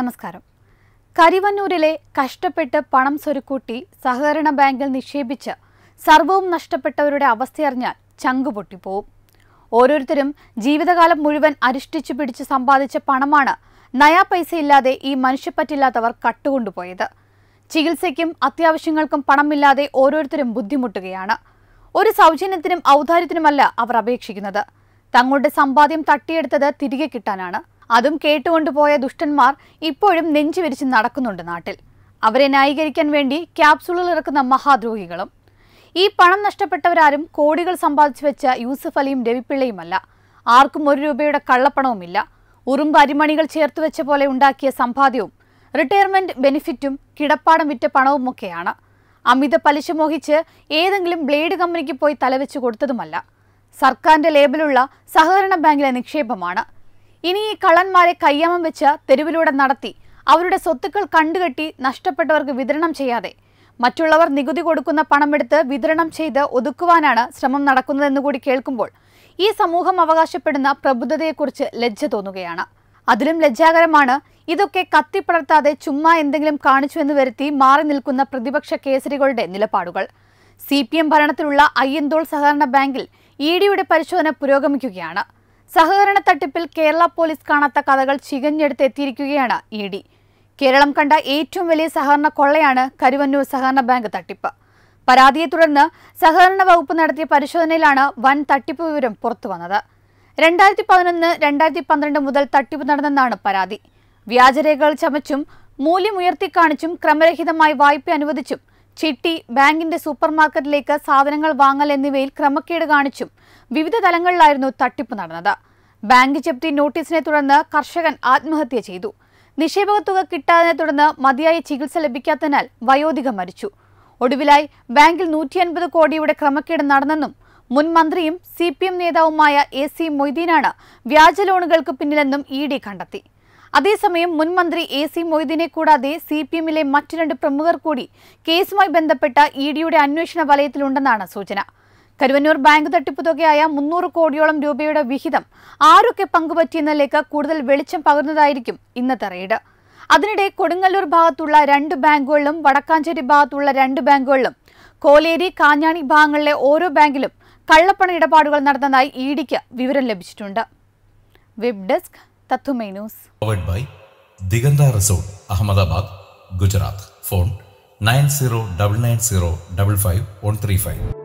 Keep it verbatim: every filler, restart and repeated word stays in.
നമസ്കാരം. കരിവന്നൂരിലെ കഷ്ടപ്പെട്ട് പണം സ്വരുക്കൂട്ടി സഹകരണ ബാങ്കിൽ നിക്ഷേപിച്ച് സർവവും നഷ്ടപ്പെട്ടവരുടെ അവസ്ഥയറിഞ്ഞാൽ ചങ്കുപൊട്ടിപ്പോവും. ഓരോരുത്തരും ജീവിതകാലം മുഴുവൻ അരിഷ്ടിച്ചു പിടിച്ച് സമ്പാദിച്ച പണമാണ് നയാ പൈസയില്ലാതെ ഈ മനുഷ്യപ്പറ്റില്ലാത്തവർ കട്ടുകൊണ്ടുപോയത്. ചികിത്സയ്ക്കും അത്യാവശ്യങ്ങൾക്കും പണമില്ലാതെ ഓരോരുത്തരും ബുദ്ധിമുട്ടുകയാണ്. ഒരു സൗജന്യത്തിനും ഔദാര്യത്തിനുമല്ല അവർ അപേക്ഷിക്കുന്നത്. തങ്ങളുടെ സമ്പാദ്യം തട്ടിയെടുത്തത് തിരികെ കിട്ടാനാണ്. അതും കേട്ടുകൊണ്ടുപോയ ദുഷ്ടന്മാർ ഇപ്പോഴും നെഞ്ചുവിരിച്ച് നടക്കുന്നുണ്ട് നാട്ടിൽ. അവരെ ന്യായീകരിക്കാൻ വേണ്ടി ക്യാപ്സൂളുകൾ ഇറക്കുന്ന മഹാദ്രോഹികളും. ഈ പണം നഷ്ടപ്പെട്ടവരാരും കോടികൾ സമ്പാദിച്ചു വെച്ച യൂസഫ് അലിയും രവിപിള്ളയുമല്ല. ആർക്കും ഒരു രൂപയുടെ കള്ളപ്പണവുമില്ല. ഉറുമ്പ് അരിമണികൾ ചേർത്ത് വെച്ച പോലെ ഉണ്ടാക്കിയ സമ്പാദ്യവും റിട്ടയർമെന്റ് ബെനിഫിറ്റും കിടപ്പാടം വിറ്റ പണവും ഒക്കെയാണ്. അമിത പലിശ മോഹിച്ച് ഏതെങ്കിലും ബ്ലേഡ് കമ്പനിക്ക് പോയി തലവെച്ചു കൊടുത്തതുമല്ല. സർക്കാരിന്റെ ലേബലുള്ള സഹകരണ ബാങ്കിലെ നിക്ഷേപമാണ്. ഇനി ഈ കള്ളന്മാരെ കയ്യാമം വെച്ച് തെരുവിലൂടെ നടത്തി അവരുടെ സ്വത്തുക്കൾ കണ്ടുകെട്ടി നഷ്ടപ്പെട്ടവർക്ക് വിതരണം ചെയ്യാതെ മറ്റുള്ളവർ നികുതി കൊടുക്കുന്ന പണമെടുത്ത് വിതരണം ചെയ്ത് ഒതുക്കുവാനാണ് ശ്രമം നടക്കുന്നതെന്നുകൂടി കേൾക്കുമ്പോൾ ഈ സമൂഹം അവകാശപ്പെടുന്ന പ്രബുദ്ധതയെക്കുറിച്ച് ലജ്ജ തോന്നുകയാണ്. അതിലും ലജ്ജാകരമാണ് ഇതൊക്കെ കത്തിപ്പടർത്താതെ ചുമ്മാ എന്തെങ്കിലും കാണിച്ചുവെന്ന് വരുത്തി മാറി നിൽക്കുന്ന പ്രതിപക്ഷ കേസരികളുടെ നിലപാടുകൾ. സി പി എം ഭരണത്തിലുള്ള അയ്യന്തോൾ സഹകരണ ബാങ്കിൽ ഇ ഡിയുടെ പരിശോധന പുരോഗമിക്കുകയാണ്. സഹകരണ തട്ടിപ്പിൽ കേരള പോലീസ് കാണാത്ത കഥകൾ ചികഞ്ഞെടുത്ത് എത്തിയിരിക്കുകയാണ് ഇ ഡി. കേരളം കണ്ട ഏറ്റവും വലിയ സഹകരണ കൊള്ളയാണ് കരിവന്നൂർ സഹകരണ ബാങ്ക് തട്ടിപ്പ്. പരാതിയെ തുടർന്ന് സഹകരണ വകുപ്പ് നടത്തിയ പരിശോധനയിലാണ് വൻ തട്ടിപ്പ് വിവരം പുറത്തു വന്നത്. രണ്ടായിരത്തി പതിനൊന്ന് രണ്ടായിരത്തി പന്ത്രണ്ട് മുതൽ തട്ടിപ്പ് നടന്നെന്നാണ് പരാതി. വ്യാജരേഖകൾ ചമച്ചും മൂല്യമുയർത്തി കാണിച്ചും ക്രമരഹിതമായി വായ്പ അനുവദിച്ചും ചിട്ടി, ബാങ്കിന്റെ സൂപ്പർ മാർക്കറ്റിലേക്ക് സാധനങ്ങൾ വാങ്ങൽ എന്നിവയിൽ ക്രമക്കേട് കാണിച്ചും വിവിധ തലങ്ങളിലായിരുന്നു തട്ടിപ്പ് നടന്നത്. ബാങ്ക് ജപ്തി നോട്ടീസിനെ തുടർന്ന് കർഷകൻ ആത്മഹത്യ ചെയ്തു. നിക്ഷേപക തുക കിട്ടാതിനെ തുടർന്ന് മതിയായ ചികിത്സ ലഭിക്കാത്തതിനാൽ വയോധിക മരിച്ചു. ഒടുവിലായി ബാങ്കിൽ നൂറ്റി അൻപത് കോടിയുടെ ക്രമക്കേട് നടന്നെന്നും മുൻ മന്ത്രിയും സി പി എം നേതാവുമായ എ സി മൊയ്തീനാണ് വ്യാജ ലോണുകൾക്ക് പിന്നിലെന്നും ഇ ഡി കണ്ടെത്തി. അതേസമയം മുൻമന്ത്രി എ സി മൊയ്ദീനെ കൂടാതെ സി പി എമ്മിലെ മറ്റു രണ്ട് പ്രമുഖർ കൂടി കേസുമായി ബന്ധപ്പെട്ട ഇ ഡിയുടെ അന്വേഷണ വലയത്തിലുണ്ടെന്നാണ് സൂചന. കരുവന്നൂർ ബാങ്ക് തട്ടിപ്പ് തുകയായ മുന്നൂറ് കോടിയോളം രൂപയുടെ വിഹിതം ആരൊക്കെ പങ്കുപറ്റിയെന്നതിലേക്ക് കൂടുതൽ വെളിച്ചം പകർന്നതായിരിക്കും ഇന്നത്തെ റെയ്ഡ്. അതിനിടെ കൊടുങ്ങല്ലൂർ ഭാഗത്തുള്ള രണ്ട് ബാങ്കുകളിലും വടക്കാഞ്ചേരി ഭാഗത്തുള്ള രണ്ട് ബാങ്കുകളിലും കോലേരി, കാഞ്ഞാണി ഭാഗങ്ങളിലെ ഓരോ ബാങ്കിലും കള്ളപ്പണ ഇടപാടുകൾ നടന്നതായി ഇ ഡിക്ക് വിവരം ലഭിച്ചിട്ടുണ്ട്. Web desk Powered by Diganta Resort, Ahmedabad, Gujarat. Phone nine zero nine nine zero five five one three five.